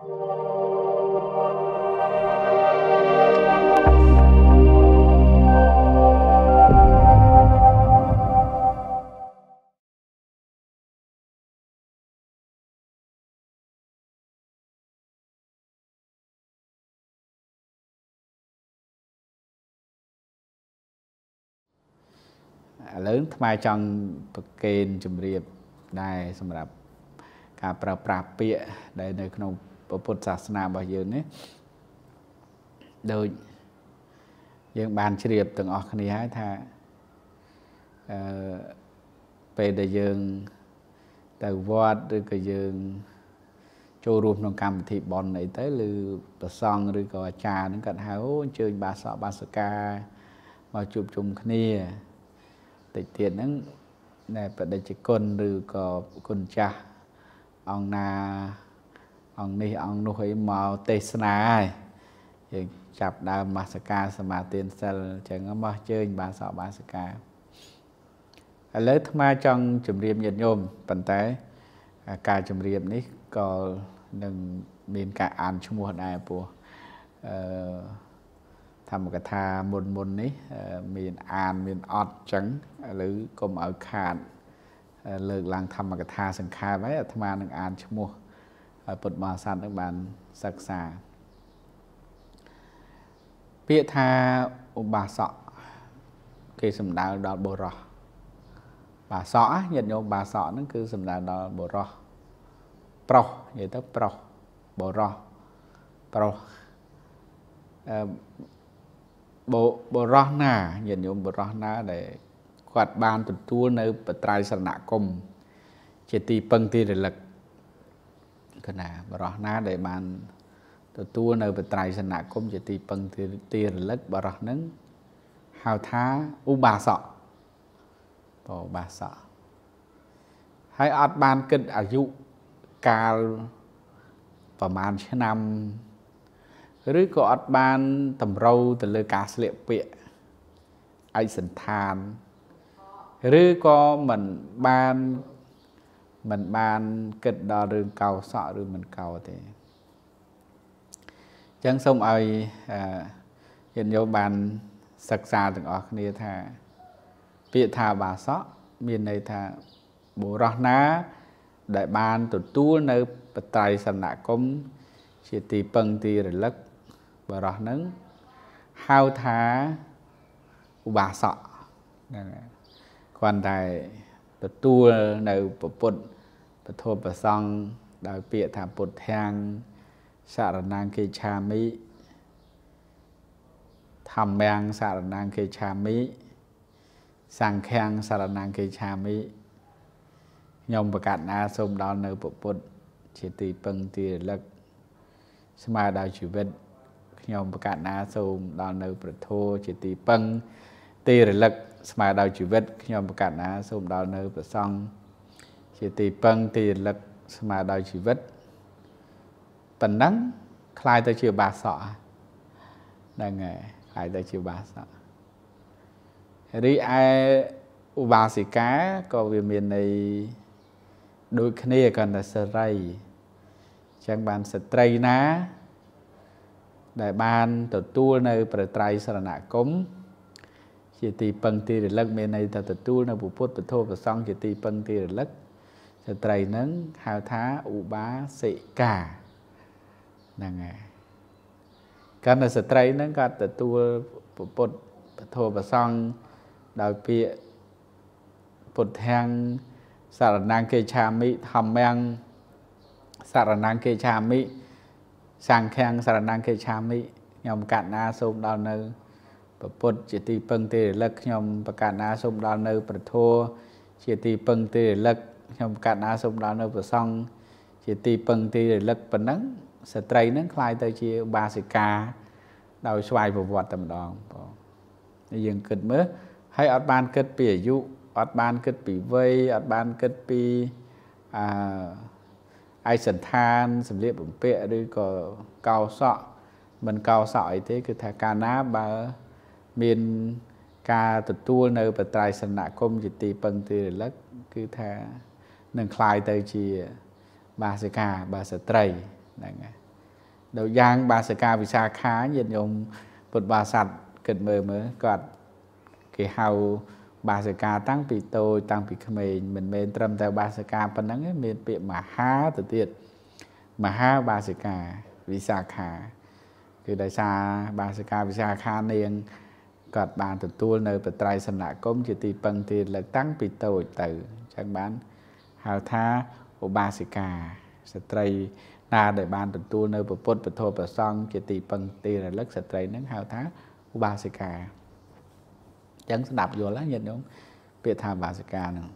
เรื่องทำไมจังประเก็นจุ่มเรียบได้สำหรับการปราบปราบเปียได้ในขนมประพุทธศาสนาบางอย่างนี้โดยยังบานเฉียบต่างออกนี้ให้ท่าไปได้ยังแต่วอดหรือก็ยังโจรวมน้องกรรมที่บอลไหนเต้หรือประซองหรือก็อาจารย์นั่งกัดหาวเชิญบาสบาสกามาจุบจุ่มนี้ติดเตียนนั้นในประเด็นจิกลหรือก็กุญจาองนาองนี่องนุ้ยมาวเตสนาอย่างจับดาวมาสกาสมาเตียนเซลเชิงก็มาเชิญบาสบาสกาแล้วทำไมจังจุ่มเรียมยันยมปันแต่การจุ่มเรียมนี้ก็หนึ่งมีการอ่านชั่วโมงได้ปัวทำกระทามนมนนี้มีอ่านมีอดจังหรือกลมเอาขาดเลิกลังทำกระทาสังขารไว้ธรรมาหนึ่งอ่านชั่วโมงปดมาสันนักบาลศึกษาเพียธาอบาสะคือสมดาวดอกบัวรอบาสะยันโยบาสะนั่นคือสมดาวดอกบัวรอเปล่าอย่างที่เปล่าบัวรอเปล่าบร้อนหน้ายันยมบร้อนหน้าได้ขวัดบานตุนตัวในปัตรายสนะกมเจตีปังตีเดลักขณะบร้อนหน้าได้บานตุนตัวในปัตรายสนะกมเจตีปังตีตีเดลักบร้อนนั้นหาวท้าอุบาสะต่อบาสะให้อัดบานเกิดอายุการประมาณเช่นนั้นหรือก็อดบานตำเราแต่เลือกาเสลี่ยเปียไอสันทานหรือก็เหมือนบานเกิดดอเรื่องเก่าสะหรือเหมือนเก่าแต่ยังส่งไอเห็นโยบานศึกษาถึงออกนี้ท่าเปียธาบาสะมีในท่าบุรณะได้บานตุตู้ในปัจจัยสำนักกรมเจตีปังตีหรือลักบารอนั้นห้าวท้าอุบาสะคนใดประตูในประปุ่นประโทประซองดาวเปียถามปุ่นแทงสารนางเคชามิทำแมงสารนางเคชามิสั่งแข่งสารนางเคชามิยมประกาศนาสมดอนในประปุ่นเจตีปังตีหรือลักสมาดาวชีวิตยมประกาศนาสูมดาวในประโทเจตีปังตีหรือลักสมาดาวชีวิตยมประกาศนาสูมดาวในประซองเจตีปังตีหรือลักสมาดาวชีวิตปันนั้นคลายตัวเชื่อบาสะได้ไงคลายตัวเชื่อบาสะหรือไออุบาสิกาก็วิมีในดูคเนกันแต่สไรจังบานสตรีนะได้บานตัวตู้ในประตรัยสระกมเจตีปังตีหรือลักเมนัยตัวตู้ในบุพพุทธโทประซองเจตีปังตีหรือลักสตรีนั้นหาวท้าอุบาสิกานั่นไงการในสตรีนั้นก็ตัวตู้บุพพุทธโทประซองดาวเปียปุถแห่งสารนางเกชามิธรรมแมงสารนางเกชามิสังแข่งสารนางเกชามิยมกัดนาสมดาวเนอประปุตเจตีปังตีเล็กยมประกาศนาสมดาวเนอประโทเจตีปังตีเล็กยมกัดนาสมดาวเนอประซองเจตีปังตีเล็กปนังสตรีนั้นคลายเตจีบาสิกาดาวสวายบวชตำดองยังเกิดเมื่อให้อดบานเกิดปีอายุอดบานเกิดปีเวย์อดบานเกิดปีไอสันทานสำเร็จผมเปะด้วยก็เกาเสาะมันเกาเสาะอีกทีคือทางการน้ำมามีการตัดตัวในปัจจัยสนะคมจิตตีปังตีลักคือทางหนึ่งคลายเตยจีบาสิกาบาสตรีนั่นไง เดายางบาสกาวิชาค้าเย็นยมปวดบาสัตเกิดเมื่อเมื่อกอดคือเฮาบาสกาตั้งปีโตตั้งปีขมยเหมือนเมนตรำแต่บาสกาปนังเมนเปียมาฮาตัวเตี้ยมาฮาบาสกาวิชาค้าคือได้ชาบาสกาวิชาค้าเนียงกอดบานตัวตัวเนยปตรายสนะก้มจิตีปังตีหลักตั้งปีโตตื่นจากบ้านเฮาท้าอบาสกาสตรีนาได้บานตัวตัวเนยปปดปโทปซองจิตีปังตีหลักสตรีนั้นเฮาท้าอบาสกายังสนับอยู่แล้วเห็นไหมเปียธาบาสกาหนึ่ง